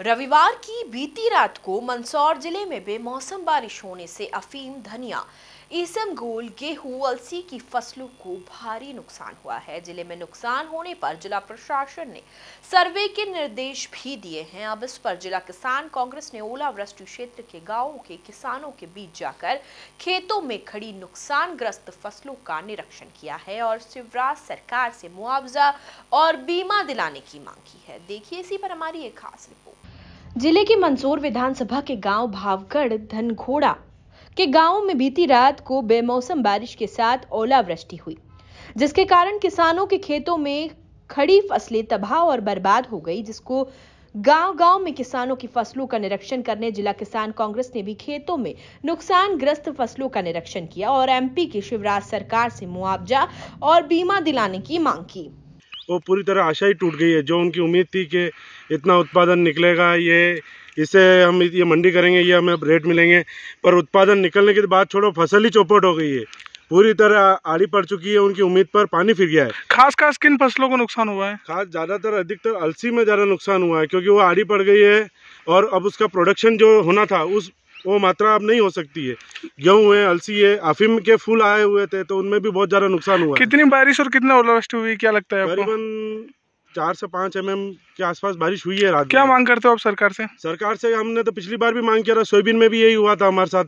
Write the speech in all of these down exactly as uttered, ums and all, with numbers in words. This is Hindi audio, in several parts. रविवार की बीती रात को मंदसौर जिले में बेमौसम बारिश होने से अफीम, धनिया, इसबगोल, गेहूं, अलसी की फसलों को भारी नुकसान हुआ है। जिले में नुकसान होने पर जिला प्रशासन ने सर्वे के निर्देश भी दिए हैं। अब इस पर जिला किसान कांग्रेस ने ओलावृष्टि क्षेत्र के गांवों के किसानों के बीच जाकर खेतों में खड़ी नुकसानग्रस्त फसलों का निरीक्षण किया है और शिवराज सरकार से मुआवजा और बीमा दिलाने की मांग की है। देखिए इसी पर हमारी एक खास रिपोर्ट। जिले के मंदसौर विधानसभा के गाँव भावगढ़, धनघोड़ा के गांवों में बीती रात को बेमौसम बारिश के साथ ओलावृष्टि हुई, जिसके कारण किसानों के खेतों में खड़ी फसलें तबाह और बर्बाद हो गई, जिसको गांव-गांव में किसानों की फसलों का निरीक्षण करने जिला किसान कांग्रेस ने भी खेतों में नुकसानग्रस्त फसलों का निरीक्षण किया और एम पी की शिवराज सरकार से मुआवजा और बीमा दिलाने की मांग की। वो पूरी तरह आशा ही टूट गई है। जो उनकी उम्मीद थी कि इतना उत्पादन निकलेगा, ये इसे हम ये मंडी करेंगे, ये हमें रेट मिलेंगे, पर उत्पादन निकलने की बात छोड़ो, फसल ही चौपट हो गई है। पूरी तरह आड़ी पड़ चुकी है, उनकी उम्मीद पर पानी फिर गया है। खास खास किन फसलों को नुकसान हुआ है? खास ज़्यादातर अधिकतर अलसी में ज़्यादा नुकसान हुआ है, क्योंकि वो आड़ी पड़ गई है और अब उसका प्रोडक्शन जो होना था उस वो मात्रा अब नहीं हो सकती है। गेहूँ है, अलसी है, अफीम के फूल आए हुए थे तो उनमें भी बहुत ज़्यादा नुकसान हुआ। कितनी बारिश और कितना ओलावृष्टि हुई, क्या लगता है? करीबन चार से पाँच एम एम के आसपास बारिश हुई है रात। क्या मांग करते हो आप सरकार से? सरकार से हमने तो पिछली बार भी मांग किया था, सोयाबीन में भी यही हुआ था हमारे साथ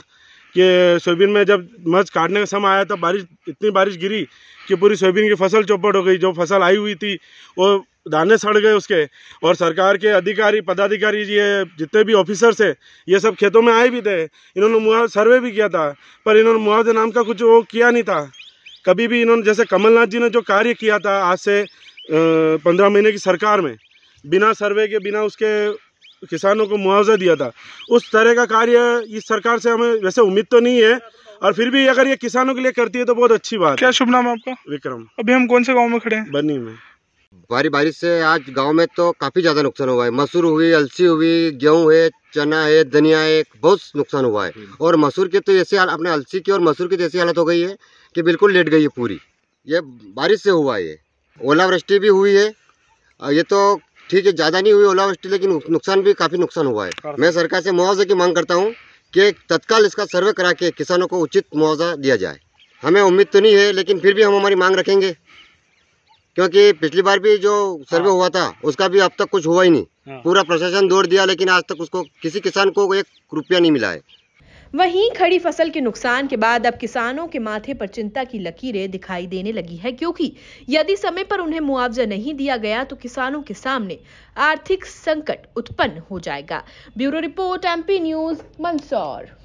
कि सोयाबीन में जब मर्च काटने का समय आया था, बारिश इतनी बारिश गिरी कि पूरी सोयाबीन की फसल चौपट हो गई। जो फसल आई हुई थी वो दाने सड़ गए उसके, और सरकार के अधिकारी, पदाधिकारी, ये जितने भी ऑफिसर्स हैं, ये सब खेतों में आए भी थे। इन्होंने सर्वे भी किया था, पर इन्होंने मुआवजे नाम का कुछ वो किया नहीं था कभी भी। इन्होंने जैसे कमलनाथ जी ने जो कार्य किया था आज से पंद्रह महीने की सरकार में, बिना सर्वे के, बिना उसके किसानों को मुआवजा दिया था, उस तरह का कार्य इस सरकार से हमें वैसे उम्मीद तो नहीं है, और फिर भी अगर ये किसानों के लिए करती है तो बहुत अच्छी बात। क्या शुभ नाम आपका? विक्रम। अभी हम कौन से गाँव में खड़े हैं? बनी में। भारी बारिश से आज गांव में तो काफ़ी ज़्यादा नुकसान हुआ है। मसूर हुई, अलसी हुई, गेहूं है, चना है, धनिया है, बहुत नुकसान हुआ है। और मसूर की तो ऐसी हाल, अपने अलसी की और मसूर की जैसी हालत हो गई है कि बिल्कुल लेट गई है पूरी। ये बारिश से हुआ है। ओलावृष्टि भी हुई है, ये तो ठीक है, ज़्यादा नहीं हुई ओलावृष्टि, लेकिन नुकसान भी काफ़ी नुकसान हुआ है। मैं सरकार से मुआवजे की मांग करता हूँ कि तत्काल इसका सर्वे करा के किसानों को उचित मुआवजा दिया जाए। हमें उम्मीद तो नहीं है, लेकिन फिर भी हम हमारी मांग रखेंगे, क्योंकि पिछली बार भी जो सर्वे हुआ था उसका भी अब तक कुछ हुआ ही नहीं। पूरा प्रशासन दौड़ दिया, लेकिन आज तक उसको किसी किसान को एक रुपया नहीं मिला है। वहीं खड़ी फसल के नुकसान के बाद अब किसानों के माथे पर चिंता की लकीरें दिखाई देने लगी है, क्योंकि यदि समय पर उन्हें मुआवजा नहीं दिया गया तो किसानों के सामने आर्थिक संकट उत्पन्न हो जाएगा। Bureau report, M P news, Mandsaur.